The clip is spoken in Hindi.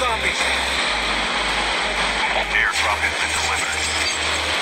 Zombies. Airdrop has been delivered.